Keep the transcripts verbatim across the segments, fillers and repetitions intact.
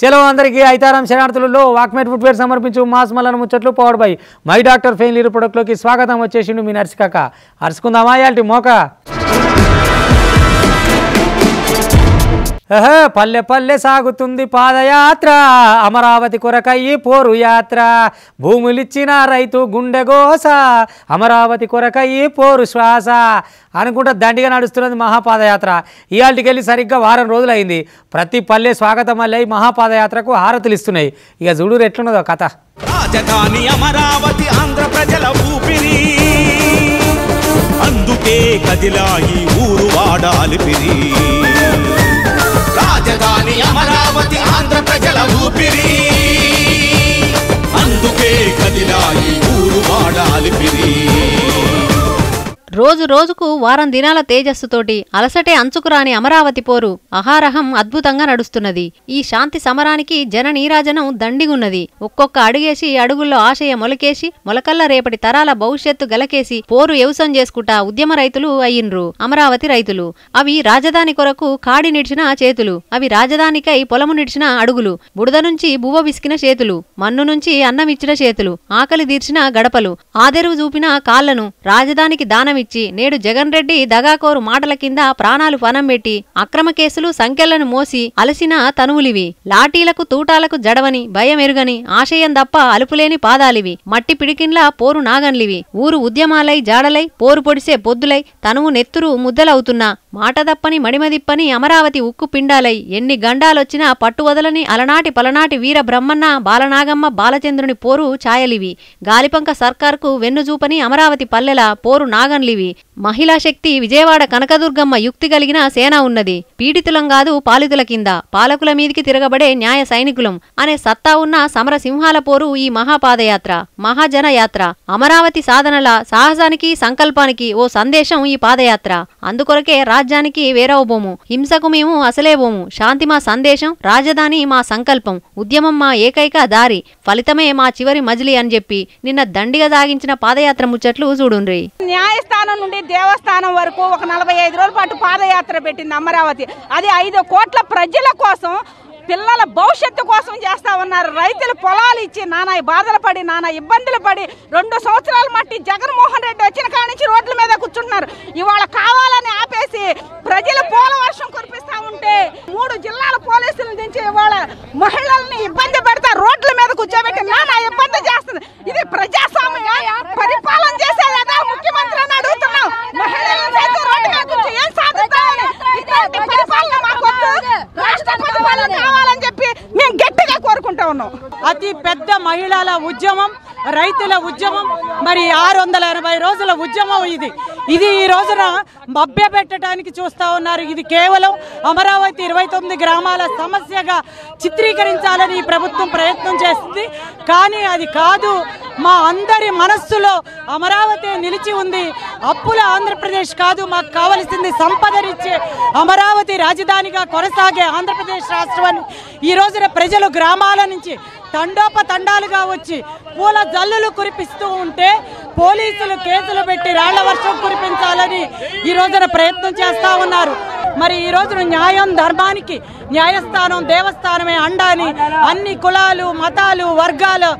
Chelo Andriki, Aitaram Sharantulu, Wakmet Footwear Summer Pinchu, Mas Malan Muchatlu, powered by My Doctor Failure Product Loki, Swagatam Cheshinu Minarskaka, Arskunamaya Timoka. Palle Palle Sagutundi Padayatra, Amaravati Korakai, Poruyatra, Bumulichina, Raitu, Gundagosa, Amaravati Korakai, Poruswasa, Ankuta Dandigan Adusturan Mahapadayatra, Yaltikali Sarika, Varan Rola in the Prati Palle Swagata Malay, Mahapadayatra, Haratlistune, Yazulu Retuno the Kata Rajatani Amaravati Andhra Prajala Upiri Anduke Kadilahi Uruvada Alipiri. Rajadhani Amaravati Andhra Prajala Upiri Anduke Kadilayi Uruvada Alipiri. రోజు రోజుకు వారం దినాల తేజస్సుతోటి అలసటే అంచుకురాని అమరావతి పోరు అహారహం అద్భుతంగా నడుస్తున్నది. ఈ శాంతి సమరానికి జన నీరాజనం దండిగున్నది. ఒక్కొక్క అడుగేసి అడుగుల్లో ఆశయ మొలకేసి మొలకల్ల రేపటి తరాల భవిష్యత్తు గలకేసి పోరు యవసం చేసుకుంటా ఉద్యమ రైతులు అయ్యిండ్రు అమరావతి రైతులు. అవి రాజధాని కొరకు కాడి నిడిచిన చేతులు, అవి రాజధానికై పొలము నిడిచిన అడుగులు, బుడద నుంచి బువ్వ విసికిన చేతులు, మన్ను నుంచి అన్నం ఇచ్చిన చేతులు, ఆకలి తీర్చిన గడపలు, ఆదరువు చూపిన కాళ్లను, రాజధానికి దానమిచ్చి నేడు జగన్ రెడ్డి దగాకోరు మాటల కింద ప్రాణాలు పనంబెట్టి అక్రమ కేసులు సంఖ్యలను మోసి అలసిన తనువులివి. లాఠీలకు తూటాలకు జడవని భయమెరుగని ఆశయం తప్ప అలుపులేని పాదాలివి. మట్టి పిడికిన్లా పోరు నాగన్లివి. ఊరు ఉద్యమాలై జాడలై పోరు పొడిసే పొద్దులై తనువు నెత్తురు ముద్దలవుతున్నా మాట తప్పని మడిమదిప్పని అమరావతి ఉక్కు పిండాలై ఎన్ని గండాలొచ్చినా పట్టువదలని అలనాటి పలనాటి వీర బ్రహ్మన్న బాలనాగమ్మ బాలచంద్రుని పోరు ఛాయలివి. గాలిపంక సర్కార్కు వెన్నుజూపని అమరావతి పల్లెల పోరు నాగన్లివి. మహిళా శక్తి విజయవాడ కనకదుర్గమ్మ యుక్తి కలిగిన సేనా ఉన్నది. పీడితులం కాదు పాలితుల కింద పాలకుల మీదికి తిరగబడే న్యాయ సైనికులం అనే సత్తా ఉన్న సమర సింహాల పోరు ఈ మహాపాదయాత్ర, మహాజన యాత్ర. అమరావతి సాధనల సాహసానికి సంకల్పానికి ఓ సందేశం ఈ పాదయాత్ర. అందుకొరకే రాజ్యానికి వేరవ బోము, హింసకు మేము అసలే బోము, శాంతి మా సందేశం, రాజధాని మా సంకల్పం, ఉద్యమం మా ఏకైక దారి, ఫలితమే మా చివరి మజిలీ అని చెప్పి నిన్న దండిగా దాగించిన పాదయాత్ర ముచ్చట్లు చూడుండ్రి. నుండి దేవస్థానం వరకు ఒక నలభై ఐదు రోజుల పాటు పాదయాత్ర పెట్టింది అమరావతి. అది ఐదు కోట్ల ప్రజల కోసం, పిల్లల భవిష్యత్తు కోసం చేస్తా ఉన్నారు. రైతులు పొలాలు ఇచ్చి నానా బాధలు పడి నానా ఇబ్బందులు పడి రెండు సంవత్సరాలు మట్టి జగన్మోహన్ రెడ్డి వచ్చిన కానించి రోడ్ల మీద కూర్చుంటున్నారు. ఇవాళ కావాలని ఆపేసి ప్రజలు పోల వర్షం కురిపిస్తా ఉంటే మూడు జిల్లాల పోలీసులు దించి ఇవాళ మహిళల్ని ఇబ్బంది పెడతా రోడ్ల మీద కూర్చోబెట్టి నానా ఇబ్బంది చేస్తుంది. ఇది ప్రజాస్వామ్య పరిపాలన చేసేదా ముఖ్యమంత్రి అని అడుగుతున్నాం. మహిళలను రోడ్డు మీద కూర్చో ఏం సాధిస్తామని ఇటువంటి పరిపాలన మాకు రాష్ట్ర పరిపాలన కావాలని చెప్పి మేము గట్టిగా కోరుకుంటా ఉన్నాం. అతి పెద్ద మహిళల ఉద్యమం, రైతుల ఉద్యమం, మరి ఆరు వందల అరవై రోజుల ఉద్యమం. ఇది ఇది ఈ రోజున మభ్య పెట్టడానికి చూస్తూ ఉన్నారు. ఇది కేవలం అమరావతి ఇరవై తొమ్మిది గ్రామాల సమస్యగా చిత్రీకరించాలని ఈ ప్రభుత్వం ప్రయత్నం చేస్తుంది. కానీ అది కాదు. మా అందరి మనస్సులో అమరావతి నిలిచి ఉంది. అప్పుల ఆంధ్రప్రదేశ్ కాదు, మాకు కావలసింది సంపదనిచ్చే అమరావతి రాజధానిగా కొనసాగే ఆంధ్రప్రదేశ్ రాష్ట్రాన్ని ఈ రోజున ప్రజలు గ్రామాల నుంచి తండోపతండాలుగా వచ్చి పూల జల్లులు కురిపిస్తూ ఉంటే పోలీసులు కేసులు పెట్టి రాళ్ల వర్షం కురిపించాలని ఈ రోజున ప్రయత్నం చేస్తూ ఉన్నారు. మరి ఈ రోజున న్యాయం, ధర్మానికి న్యాయస్థానం, దేవస్థానమే అండాని అన్ని కులాలు, మతాలు, వర్గాలు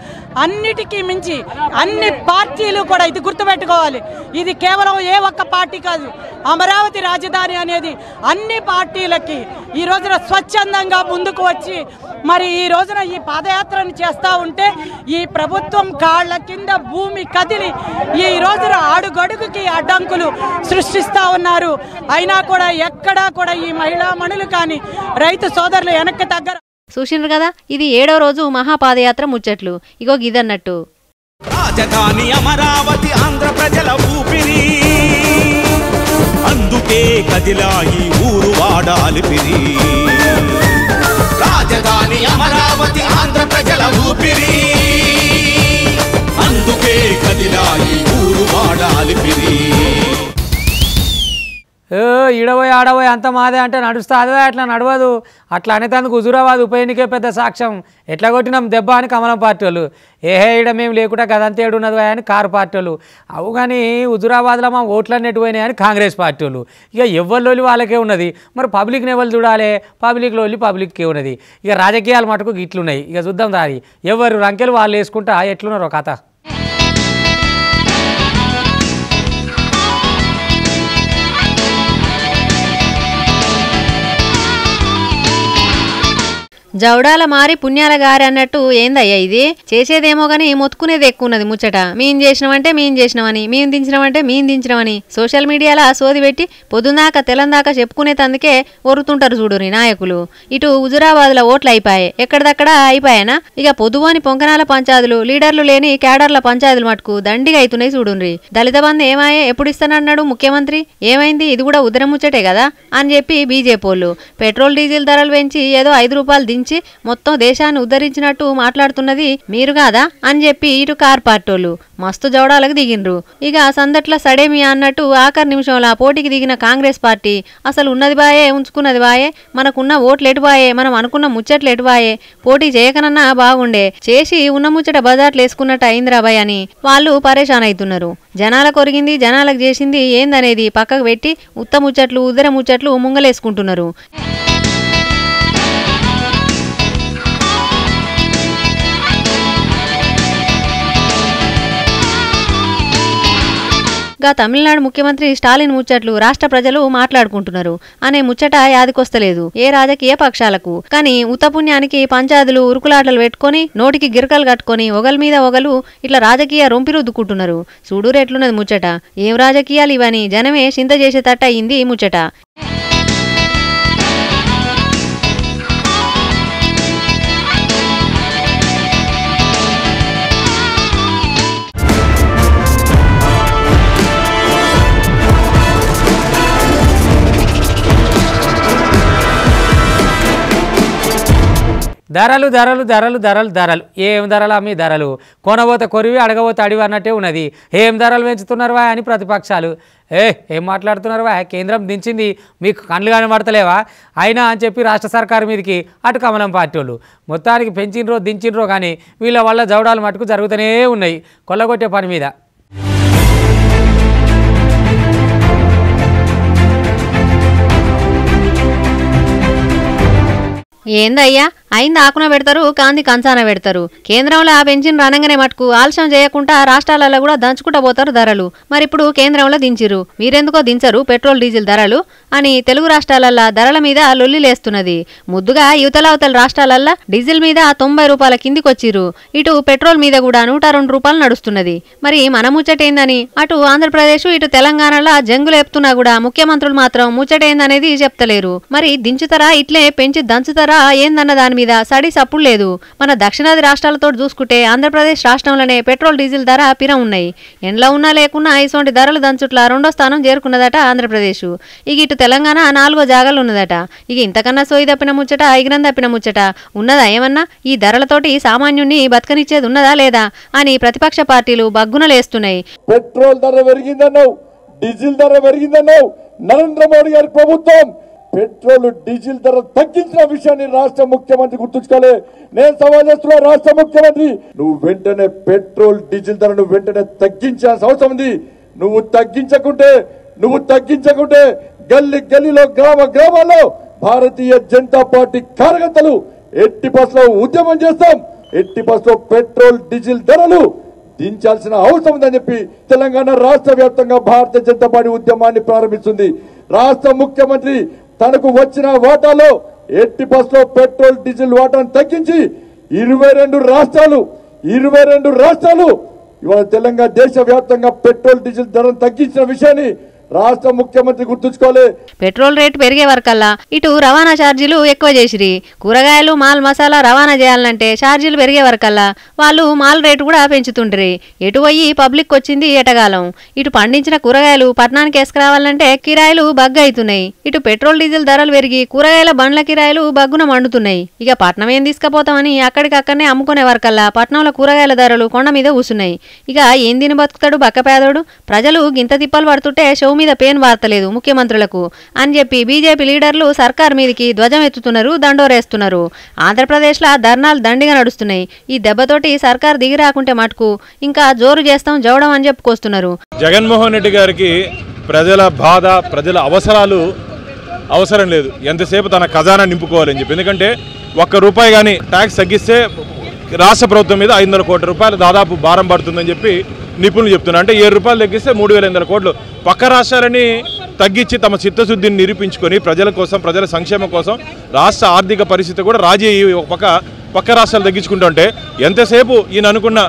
అన్నిటికీ మించి అన్ని పార్టీలు కూడా ఇది గుర్తుపెట్టుకోవాలి. ఇది కేవలం ఏ ఒక్క పార్టీ కాదు. అమరావతి రాజధాని అనేది అన్ని పార్టీలకి ఈ రోజున స్వచ్ఛందంగా ముందుకు వచ్చి మరి ఈ రోజున ఈ పాదయాత్రను చేస్తూ ఉంటే ఈ ప్రభుత్వం కాళ్ల కింద భూమి కదిలి ఈ రోజున అడుగడుగుకి అడ్డంకులు సృష్టిస్తూ ఉన్నారు. అయినా కూడా ఎక్కడా కూడా ఈ మహిళా మణులు కానీ రైతు సోదరులు వెనక్కి తగ్గ. చూసిండ్రు కదా, ఇది ఏడో రోజు మహాపాదయాత్ర ముచ్చట్లు ఇగో గిదన్నట్టు. రాజధాని అమరావతి ఆంధ్ర ప్రజల ఊపిరి అందుకే కదిలాయి ఊరువాడ అలిపిరి. రాజధాని అమరావతి ఆంధ్ర ప్రజల ఊపిరి అందుకే కదిలాయి ఊరువాడ అలిపిరి. ఈడబోయి ఆడబోయి అంత మాదే అంటే నడుస్తుంది అట్లా నడవదు. అట్లా అనేతందుకు హుజూరాబాద్ ఉప ఎన్నికే పెద్ద సాక్ష్యం. ఎట్లా కొట్టినాం దెబ్బ అని కమలం పార్టీ వాళ్ళు, ఏహే ఈడ మేము లేకుండా గదంతా ఏడున్నది అని కారు పార్టీ వాళ్ళు. అవు కానీ హుజూరాబాద్లో మా ఓట్లన్నీ ఎటుపోయినాయి అని కాంగ్రెస్ పార్టీ వాళ్ళు. ఇక ఎవరిలోళ్ళు వాళ్ళకే ఉన్నది, మరి పబ్లిక్ని ఎవరు చూడాలి, పబ్లిక్లో వెళ్ళి పబ్లిక్కే ఉన్నది. ఇక రాజకీయాలు మటుకు ఇట్లున్నాయి. ఇక చూద్దాం దారి ఎవరు రంకెలు వాళ్ళు వేసుకుంటా ఎట్లున్నారు కథ. జౌడాల మారి పుణ్యాల గారి అన్నట్టు ఏందయ్యా ఇది, చేసేదేమో గానీ మొత్తుకునేది ఎక్కువన్నది ముచ్చట. మేం చేసినామంటే మేం చేసినామని, మేము దించినామంటే మేము దించినామని సోషల్ మీడియాలో సోది పెట్టి పొద్దున్నాక తెలందాక చెప్పుకునేతందుకే ఒరుతుంటారు చూడుని నాయకులు. ఇటు హుజూరాబాద్ లో ఓట్లు అయిపోయాయి, ఎక్కడిదక్కడ అయిపోయానా. ఇక పొద్దువాని పొంకనాల పంచాయతీలు, లీడర్లు లేని కేడర్ల పంచాయతీలు మటుకు దండిగా అవుతున్నాయి చూడుండ్రి. దళిత బంధు ఏమాయే ఎప్పుడు ఇస్తానన్నాడు ముఖ్యమంత్రి, ఏమైంది, ఇది కూడా ఉదరముచ్చటే కదా అని చెప్పి బీజేపీ వాళ్ళు పెట్రోల్ డీజిల్ ధరలు పెంచి ఏదో ఐదు రూపాయలు దించి మొత్తం దేశాన్ని ఉద్ధరించినట్టు మాట్లాడుతున్నది మీరు కాదా అని చెప్పి ఇటు కార్ పార్టోలు మస్తు జవడాలకు దిగినరు. ఇక సందట్ల సడేమియా అన్నట్టు ఆఖరి నిమిషంలో పోటీకి దిగిన కాంగ్రెస్ పార్టీ అసలు ఉన్నది బాయే ఉంచుకున్నది బాయే, మనకున్న ఓట్లు ఎటుబాయే, మనం అనుకున్న ముచ్చట్లు ఎటుబాయే, పోటీ చేయకనన్నా బాగుండే, చేసి ఉన్న ముచ్చట బజార్లు వేసుకున్నట్టు అయింద్రాబాయ్ అని వాళ్ళు పరేషాన్ అవుతున్నారు. జనాల కొరిగింది జనాలకు చేసింది ఏందనేది పక్కకు పెట్టి ఉత్త ముచ్చట్లు ఉద్దర ముచ్చట్లు ముంగలేసుకుంటున్నారు. గా తమిళనాడు ముఖ్యమంత్రి స్టాలిన్ ముచ్చట్లు రాష్ట్ర ప్రజలు మాట్లాడుకుంటున్నారు అనే ముచ్చట యాదికొస్తలేదు ఏ రాజకీయ పక్షాలకు. కానీ ఉత్తపుణ్యానికి పంచాయతీలు ఉరుకులాటలు పెట్టుకుని నోటికి గిరకలు కట్టుకుని ఒకల మీద ఒకలు ఇట్లా రాజకీయ రొంపి రుద్దుకుంటున్నారు చూడూరు ఎట్లున్నది ముచ్చట. ఏం రాజకీయాలు ఇవని జనమే చింత చేసేటట్టు అయింది ఈ ముచ్చట. ధరలు ధరలు ధరలు ధరలు ధరలు ఏం ధరలు అమ్మి ధరలు, కొనబోత కొరివి అడగబోత అడివి అన్నట్టే ఉన్నది. ఏం ధరలు పెంచుతున్నారువా అని ప్రతిపక్షాలు, ఏ ఏం మాట్లాడుతున్నారువా, కేంద్రం దించింది మీకు కళ్ళు కనబడతలేవా అయినా అని చెప్పి రాష్ట్ర సర్కారు మీదకి అటు కమలం పార్టీ వాళ్ళు. మొత్తానికి పెంచినరో దించినరో కానీ వీళ్ళ వల్ల జవడాలు మటుకు జరుగుతూనే ఉన్నాయి కొల్లగొట్టే పని మీద. ఏందయ్యా అయింది ఆకున పెడతారు కాంది కంచాన పెడతారు, కేంద్రంలో ఆ పెంచిన రణంగానే మటుకు ఆలస్యం చేయకుండా రాష్ట్రాలలో కూడా దంచుకుంటూ పోతారు ధరలు. మరి ఇప్పుడు కేంద్రంలో దించిరు మీరెందుకో దించరు పెట్రోల్ డీజిల్ ధరలు అని తెలుగు రాష్ట్రాలల్లా ధరల మీద లొల్లి లేస్తున్నది. ముద్దుగా యువతలావతల రాష్ట్రాలల్లా డీజిల్ మీద తొంభై రూపాయల కిందికొచ్చిరు, ఇటు పెట్రోల్ మీద కూడా నూట రెండు రూపాయలు నడుస్తున్నది. మరి మన ముచ్చటేందని అటు ఆంధ్రప్రదేశ్ ఇటు తెలంగాణలో జంగులేపుతున్నా కూడా ముఖ్యమంత్రులు మాత్రం ముచ్చటేందనేది చెప్తలేరు. మరి దించుతారా ఇట్లే పెంచి దంచుతారా ఏందన్న దాని మీద సడి సప్పుడు లేదు. మన దక్షిణాది రాష్ట్రాలతో చూసుకుంటే ఆంధ్రప్రదేశ్ రాష్ట్రంలోనే పెట్రోల్ డీజిల్ ధర పిర ఉన్నాయి, ఎండ్లో ఉన్నా లేకున్నా ఇటువంటి ధరలు దంచుట్ల రెండో స్థానం చేరుకున్నదట ఆంధ్రప్రదేశ్. ఇక ఇటు తెలంగాణ నాలుగో జాగాలు ఉన్నదట. ఇక ఇంతకన్నా సోయి తప్పిన ముచ్చట ఐగ్రం తప్పిన ముచ్చట ఉన్నదా ఏమన్నా? ఈ ధరలతోటి సామాన్యుణ్ణి బతకనిచ్చేది ఉన్నదా లేదా అని ప్రతిపక్ష పార్టీలు బగ్గునలేస్తున్నాయి. పెట్రోల్ ధర పెరిగిందన్నావు, డీజిల్ ధర పెరిగిందన్నావు, నరేంద్ర మోడీ గారి ప్రభుత్వం పెట్రోల్ డీజిల్ ధర తగ్గించిన విషయాన్ని రాష్ట్ర ముఖ్యమంత్రి గుర్తుంచుకోలే. నేను సవాల్ చేస్తున్నా రాష్ట్ర ముఖ్యమంత్రి, నువ్వు వెంటనే పెట్రోల్ డీజిల్ ధరను వెంటనే తగ్గించాల్సిన అవసరం ఉంది. నువ్వు తగ్గించకుంటే నువ్వు తగ్గించకుంటే గల్లీ గల్లీలో గ్రామ గ్రామాల్లో భారతీయ జనతా పార్టీ కార్యకర్తలు ఎట్టి బస్సులో ఉద్యమం చేస్తాం, ఎట్టి బస్సులో పెట్రోల్ డీజిల్ ధరలు దించాల్సిన అవసరం ఉందని చెప్పి తెలంగాణ రాష్ట్ర వ్యాప్తంగా భారతీయ జనతా పార్టీ ఉద్యమాన్ని ప్రారంభిస్తుంది. రాష్ట్ర ముఖ్యమంత్రి తనకు వచ్చిన వాటాలో ఎట్టి బస్సులో పెట్రోల్ డీజిల్ వాటాను తగ్గించి ఇరవై రెండు రాష్ట్రాలు ఇరవై రెండు రాష్ట్రాలు ఇవాళ తెలంగాణ దేశ వ్యాప్తంగా పెట్రోల్ డీజిల్ ధరను తగ్గించిన విషయాన్ని రాష్ట్ర ముఖ్యమంత్రి గుర్తుంచుకోలే. పెట్రోల్ రేటు పెరిగే వరకల్లా ఇటు రవాణా ఛార్జీలు ఎక్కువ చేసిరి, కూరగాయలు మాల్ మసాలా రవాణా చేయాలంటే ఛార్జీలు పెరిగే వరకల్లా వాళ్ళు మాల్ రేటు కూడా పెంచుతుంటారు. ఎటు పోయి పబ్లిక్ వచ్చింది ఎటగాలం, ఇటు పండించిన కూరగాయలు పట్టణానికి వేసుకురావాలంటే కిరాయిలు బగ్గు అవుతున్నాయి, ఇటు పెట్రోల్ డీజిల్ ధరలు పెరిగి కూరగాయల బండ్ల కిరాయిలు బగ్గున మండుతున్నాయి. ఇక పట్నం ఏం తీసుకపోతామని అక్కడికక్కడనే అమ్ముకునే వరకల్లా పట్నంలో కూరగాయల ధరలు కొండ మీద కూసున్నాయి. ఇక ఏం దీని బతుకుతాడు బక్క పేదోడు, ప్రజలు గింత తిప్పలు పడుతుంటే షో మీద పేన్ వార్తలేదు ముఖ్యమంత్రులకు అని చెప్పి బీజేపీ లీడర్లు సర్కార్ మీదికి ధ్వజమెత్తుతున్నారు, దండోరేస్తున్నారు. ఆంధ్రప్రదేశ్లో ధర్నాలు దండిగా నడుస్తున్నాయి. ఈ దెబ్బతోటి సర్కార్ దిగి రాకుంటే మటుకు ఇంకా జోరు చేస్తాం జవడం అని చెప్పుకొస్తున్నారు. జగన్మోహన్ రెడ్డి గారికి ప్రజల బాధ, ప్రజల అవసరాలు అవసరం లేదు. ఎంతసేపు తన ఖజానా నింపుకోవాలని చెప్పి, ఎందుకంటే ఒక్క రూపాయి కానీ ట్యాక్స్ తగ్గిస్తే రాష్ట్ర ప్రభుత్వం మీద ఐదు వందల కోట్ల రూపాయలు దాదాపు భారం పడుతుందని చెప్పి నిపుణులు చెప్తున్నారు. అంటే ఏడు రూపాయలు తగ్గిస్తే మూడు వేల ఐదు వందల కోట్లు పక్క రాష్ట్రాలని తగ్గించి తమ చిత్తశుద్ధిని నిరూపించుకొని ప్రజల కోసం, ప్రజల సంక్షేమం కోసం రాష్ట్ర ఆర్థిక పరిస్థితి కూడా రాజీ ఒక పక్క పక్క రాష్ట్రాలు తగ్గించుకుంటుంటే ఎంతసేపు ఈయన అనుకున్న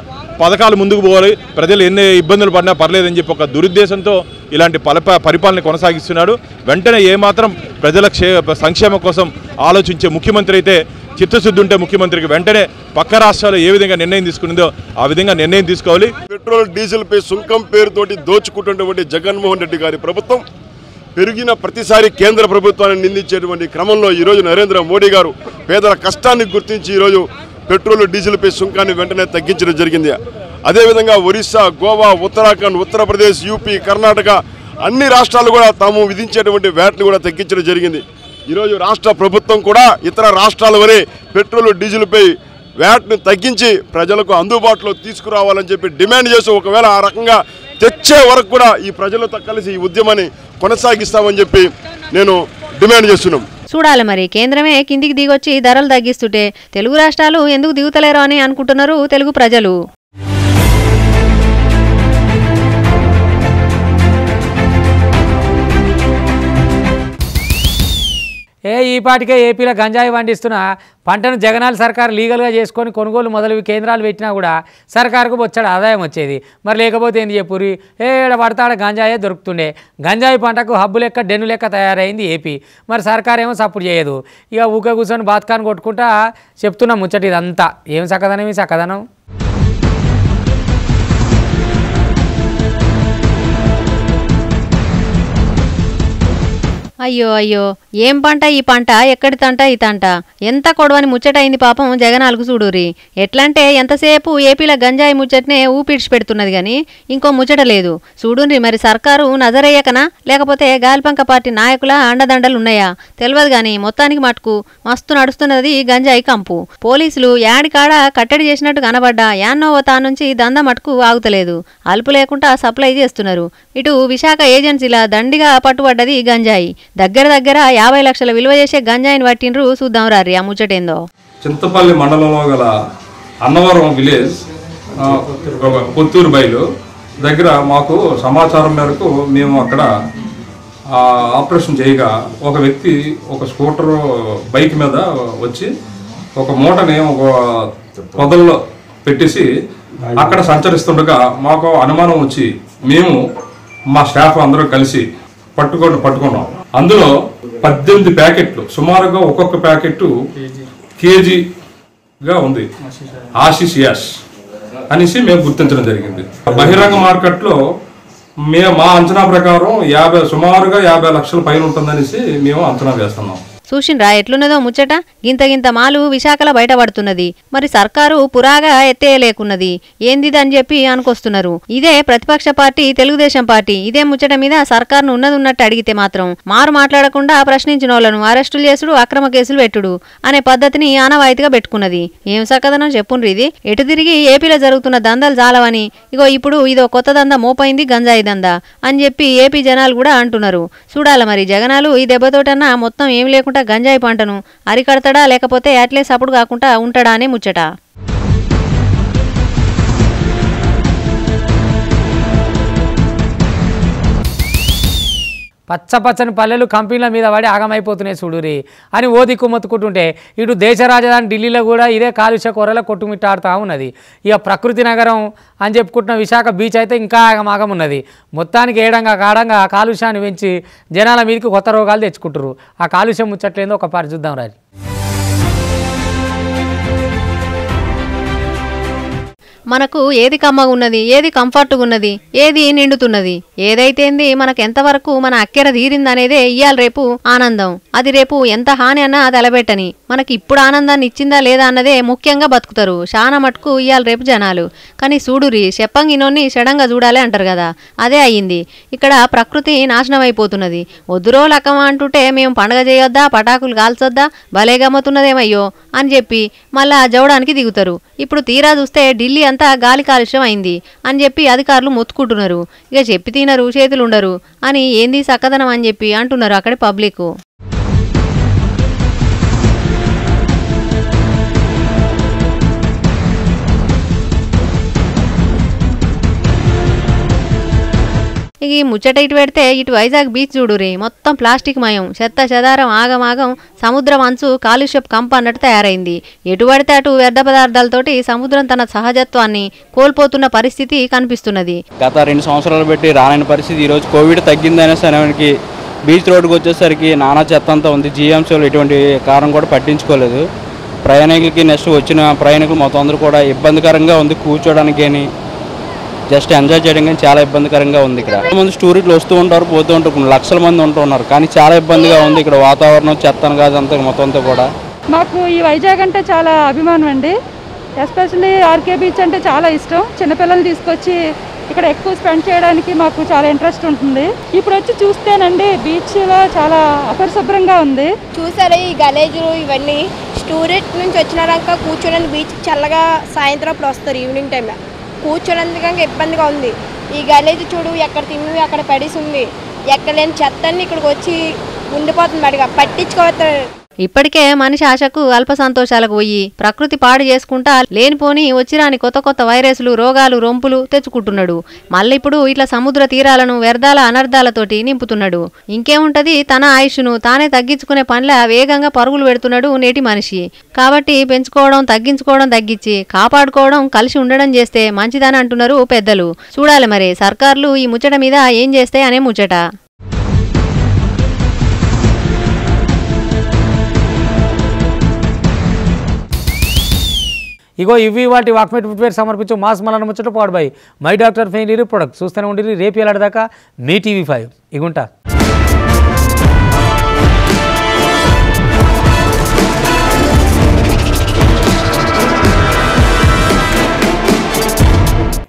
పథకాలు ముందుకు పోవాలి, ప్రజలు ఎన్ని ఇబ్బందులు పడినా పర్లేదని చెప్పి ఒక దురుద్దేశంతో ఇలాంటి పలప పరిపాలన కొనసాగిస్తున్నాడు. వెంటనే ఏమాత్రం ప్రజల క్షే సంక్షేమం కోసం ఆలోచించే ముఖ్యమంత్రి అయితే, చిత్తశుద్ధి ఉంటే ముఖ్యమంత్రికి వెంటనే పక్క రాష్ట్రాలు ఏ విధంగా నిర్ణయం తీసుకున్నదో ఆ విధంగా నిర్ణయం తీసుకోవాలి. పెట్రోల్ డీజిల్ పై సుంకం పేరుతోటి దోచుకుంటున్నటువంటి జగన్మోహన్ రెడ్డి గారి ప్రభుత్వం పెరిగిన ప్రతిసారి కేంద్ర ప్రభుత్వాన్ని నిందించేటువంటి క్రమంలో ఈరోజు నరేంద్ర మోడీ గారు పేదల కష్టాన్ని గుర్తించి ఈరోజు పెట్రోల్ డీజిల్ పై సుంకాన్ని వెంటనే తగ్గించడం జరిగింది. అదేవిధంగా ఒరిస్సా, గోవా, ఉత్తరాఖండ్, ఉత్తరప్రదేశ్, యూపీ, కర్ణాటక అన్ని రాష్ట్రాలు కూడా తాము విధించేటువంటి వ్యాట్ని కూడా తగ్గించడం జరిగింది. ఈరోజు రాష్ట్ర ప్రభుత్వం కూడా ఇతర రాష్ట్రాల వలె పెట్రోల్ డీజిల్పై వ్యాట్ను తగ్గించి ప్రజలకు అందుబాటులో తీసుకురావాలని చెప్పి డిమాండ్ చేస్తూ, ఒకవేళ ఆ రకంగా తెచ్చే వరకు కూడా ఈ ప్రజలతో కలిసి ఈ ఉద్యమాన్ని కొనసాగిస్తామని చెప్పి నేను డిమాండ్ చేస్తున్నాం. చూడాలి మరి, కేంద్రమే కిందికి దిగొచ్చి ధరలు తగ్గిస్తుంటే తెలుగు రాష్ట్రాలు ఎందుకు దిగుతలేరు అని అనుకుంటున్నారు తెలుగు ప్రజలు. ఏ ఈ పాటికే ఏపీలో గంజాయి పండిస్తున్న పంటను జగనాల సర్కారు లీగల్గా చేసుకొని కొనుగోలు మొదలు కేంద్రాలు పెట్టినా కూడా సర్కారుకు బొచ్చడు ఆదాయం వచ్చేది. మరి లేకపోతే ఏంది చెప్పుర్రి, ఏడ పడతాడ గంజాయే దొరుకుతుండే. గంజాయి పంటకు హబ్బు లెక్క డెన్ను లెక్క తయారైంది ఏపీ. మరి సర్కారు ఏమో సపోర్ట్ చేయదు. ఇక ఊక కూర్చొని బాత్కాన్ని కొట్టుకుంటా చెప్తున్నాం ముచ్చట ఇదంతా. ఏం సకదనం ఈ సకదనం. అయ్యో అయ్యో, ఏం పంట ఈ పంట, ఎక్కడి తంట ఈ తంట, ఎంత కొడవని ముచ్చటైంది పాపం జగనాలకు చూడురి. ఎట్లంటే ఎంతసేపు ఏపీలో గంజాయి ముచ్చటనే ఊపిడ్చి పెడుతున్నది కానీ ఇంకో ముచ్చట లేదు. చూడుండ్రి మరి సర్కారు నజరేయకనా లేకపోతే గాలిపంక పార్టీ నాయకుల అండదండలు ఉన్నాయా తెలియదు కానీ మొత్తానికి మటుకు మస్తు నడుస్తున్నది గంజాయి కంపు. పోలీసులు యాడికాడ కట్టడి చేసినట్టు కనబడ్డా యాన్నో తానుంచి దందా మటుకు ఆగుతలేదు. అలుపు లేకుండా సప్లై చేస్తున్నారు. ఇటు విశాఖ ఏజెన్సీల దండిగా పట్టుబడ్డది గంజాయి. దగ్గర దగ్గర యాభై లక్షల విలువ చేసే గంజాయిని పట్టిండ్రు. చూద్దాం రారి ఆ ముచ్చటేందో. చింతపల్లి మండలంలో గల అన్నవరం విలేజ్ పొత్తూరు బయలు దగ్గర మాకు సమాచారం మేరకు మేము అక్కడ ఆపరేషన్ చేయగా ఒక వ్యక్తి ఒక స్కూటర్ బైక్ మీద వచ్చి ఒక మూటని ఒక పొదల్లో పెట్టేసి అక్కడ సంచరిస్తుండగా మాకు అనుమానం వచ్చి మేము మా స్టాఫ్ అందరూ కలిసి పట్టుకొని పట్టుకున్నాం. అందులో పద్దెనిమిది ప్యాకెట్లు, సుమారుగా ఒక్కొక్క ప్యాకెట్ కేజీగా ఉంది ఆశీష్ యాష్ అనేసి మేము గుర్తించడం జరిగింది. బహిరంగ మార్కెట్లో మే మా అంచనా ప్రకారం యాభై సుమారుగా యాభై లక్షల పైన ఉంటుందనేసి మేము అంచనా వేస్తున్నాం. చూసిండ్రా ఎట్లున్నదో ముచ్చట. గింత గింత మాలు విశాఖలో బయటపడుతున్నది. మరి సర్కారు పురాగా ఎత్తేయలేకున్నది ఏందిదని చెప్పి అనుకొస్తున్నారు. ఇదే ప్రతిపక్ష పార్టీ తెలుగుదేశం పార్టీ ఇదే ముచ్చట మీద సర్కారును ఉన్నది ఉన్నట్టు అడిగితే మాత్రం మారు మాట్లాడకుండా ప్రశ్నించిన వాళ్ళను అరెస్టులు చేసుడు, అక్రమ కేసులు పెట్టుడు అనే పద్ధతిని ఆనవాయితీగా పెట్టుకున్నది. ఏం సకదనం చెప్పుండ్రు ఇది. ఎటు తిరిగి ఏపీలో జరుగుతున్న దందాలు జాలవని ఇగో ఇప్పుడు ఇదో కొత్త దందా మోపైంది గంజాయి దందా అని చెప్పి ఏపీ జనాలు కూడా అంటున్నారు. చూడాలి మరి జగనాలు ఈ దెబ్బతోటన్నా మొత్తం ఏం లేకుండా గంజాయి పంటను అరికడతాడా లేకపోతే అట్లే సపోర్ట్ కాకుండా ఉంటాడా అనే ముచ్చట. పచ్చ పచ్చని పల్లెలు కంపెనీల మీద పడి ఆగమైపోతున్నాయి చూడురి అని ఓ దిక్కు మొత్తుకుంటుంటే ఇటు దేశ రాజధాని ఢిల్లీలో కూడా ఇదే కాలుష్య కొరలో కొట్టుమిట్టాడుతూ ఉన్నది. ఇక ప్రకృతి నగరం అని చెప్పుకుంటున్న విశాఖ బీచ్ అయితే ఇంకా ఆగమాగం ఉన్నది. మొత్తానికి ఏడంగా కాడంగా కాలుష్యాన్ని పెంచి జనాల మీదకి కొత్త రోగాలు తెచ్చుకుంటారు. ఆ కాలుష్యం ముచ్చట్లేదో ఒక పారి చూద్దాం రాజు. మనకు ఏది కమ్మగా ఉన్నది, ఏది కంఫర్ట్‌గా ఉన్నది, ఏది నిండుతున్నది, ఏదైతేంది మనకు ఎంతవరకు మన అక్కెర తీరిందనేదే ఇయాల రేపు ఆనందం. అది రేపు ఎంత హాని అన్న తలబెట్టని మనకి ఇప్పుడు ఆనందాన్ని ఇచ్చిందా లేదా అన్నదే ముఖ్యంగా బతుకుతారు శానా మట్టుకు ఇయాల రేపు జనాలు. కానీ సూడురి చెప్పంగినోని శడంగా చూడాలి అంటారు కదా, అదే అయ్యింది. ఇక్కడ ప్రకృతి నాశనం అయిపోతున్నది. వద్దురో లకమా అంటుంటే మేము పండగ చేయొద్దా, పటాకులు కాల్చొద్దా, భలే గమ్మతున్నదేమయ్యో అని చెప్పి మళ్ళా జవడానికి దిగుతారు. ఇప్పుడు తీరా చూస్తే ఢిల్లీ అంతా గాలి కాలుష్యం అయింది అని చెప్పి అధికారులు మొత్తుకుంటున్నారు. ఇక చెప్పి తినరు, చేతులు ఉండరు అని ఏంది సక్కదనం అని చెప్పి అంటున్నారు అక్కడ పబ్లిక్. ఇక ఈ ముచ్చట ఇటు పెడితే ఇటు వైజాగ్ బీచ్ చూడురి, మొత్తం ప్లాస్టిక్ మయం, చెత్త చెదారం, ఆగమాగం, సముద్రం అంచు కాలుష్యపు కంప అన్నట్టు తయారైంది. ఎటు పడితే అటు వ్యర్థ పదార్థాలతోటి సముద్రం తన సహజత్వాన్ని కోల్పోతున్న పరిస్థితి కనిపిస్తున్నది. గత రెండు సంవత్సరాలు పెట్టి రాని పరిస్థితి. ఈరోజు కోవిడ్ తగ్గిందనే సరికి బీచ్ రోడ్డుకు వచ్చేసరికి నానా చెత్త అంతా ఉంది. జీఎంసీలు ఎటువంటి కారణం కూడా పట్టించుకోలేదు. ప్రయాణికులకి నెక్స్ట్ వచ్చిన ప్రయాణికులు మొత్తం అందరూ కూడా ఇబ్బందికరంగా ఉంది. కూర్చోడానికి కానీ జస్ట్ ఎంజాయ్ చేయడం కానీ చాలా ఇబ్బందికరంగా ఉంది. ఇక్కడ మంది టూరిస్టులు వస్తూ ఉంటారు, పోతూ ఉంటారు, లక్షల మంది ఉంటూ ఉన్నారు. కానీ చాలా ఇబ్బందిగా ఉంది ఇక్కడ వాతావరణం, చెత్తను కాదు అంతా మొత్తంతో కూడా. మాకు ఈ వైజాగ్ అంటే చాలా అభిమానం అండి. ఎస్పెషల్లీ ఆర్కే బీచ్ అంటే చాలా ఇష్టం. చిన్నపిల్లలు తీసుకొచ్చి ఇక్కడ ఎక్కువ స్పెండ్ చేయడానికి మాకు చాలా ఇంట్రెస్ట్ ఉంటుంది. ఇప్పుడు వచ్చి చూస్తేనండి బీచ్లో చాలా అపరిశుభ్రంగా ఉంది. చూసారా ఈ గలేజులు ఇవన్నీ. టూరిస్ట్ నుంచి వచ్చినాక కూర్చోడానికి బీచ్ చల్లగా సాయంత్రం అప్పుడు వస్తారు, ఈవినింగ్ టైంలో కూర్చోనందుకంగా ఇబ్బందిగా ఉంది. ఈ గలీజు చూడు, ఎక్కడ తిమ్మి అక్కడ పడేసి ఉంది. ఎక్కడ లేని చెత్తని ఇక్కడికి వచ్చి ఉండిపోతుంది, అడిగా పట్టించుకోవతారు. ఇప్పటికే మనిషి ఆశకు అల్ప సంతోషాలకు పోయి ప్రకృతి పాడు చేసుకుంటా లేనిపోని వచ్చిరాని కొత్త కొత్త వైరస్లు, రోగాలు, రొంపులు తెచ్చుకుంటున్నాడు. మళ్ళీ ఇప్పుడు ఇట్లా సముద్ర తీరాలను వ్యర్థాల అనర్థాలతోటి నింపుతున్నాడు. ఇంకేముంటది, తన ఆయుష్ను తానే తగ్గించుకునే పనిలా వేగంగా పరుగులు పెడుతున్నాడు నేటి మనిషి. కాబట్టి పెంచుకోవడం, తగ్గించుకోవడం, తగ్గించి కాపాడుకోవడం, కలిసి ఉండడం చేస్తే మంచిదని అంటున్నారు పెద్దలు. చూడాలి మరి సర్కార్లు ఈ ముచ్చట మీద ఏం చేస్తాయి అనే ముచ్చట. ఇగో ఇవి వాటి వాక్మెట్ ఫుట్వేర్ సమర్పించు మాస్ మలన ముచ్చట పాడు బై మై డాక్టర్ ఫెయిన్ ప్రొడక్ట్. చూస్తూనే ఉండి రేపు ఎలాడిదాకా మీ టీవీ ఫైవ్ ఇగుంటా.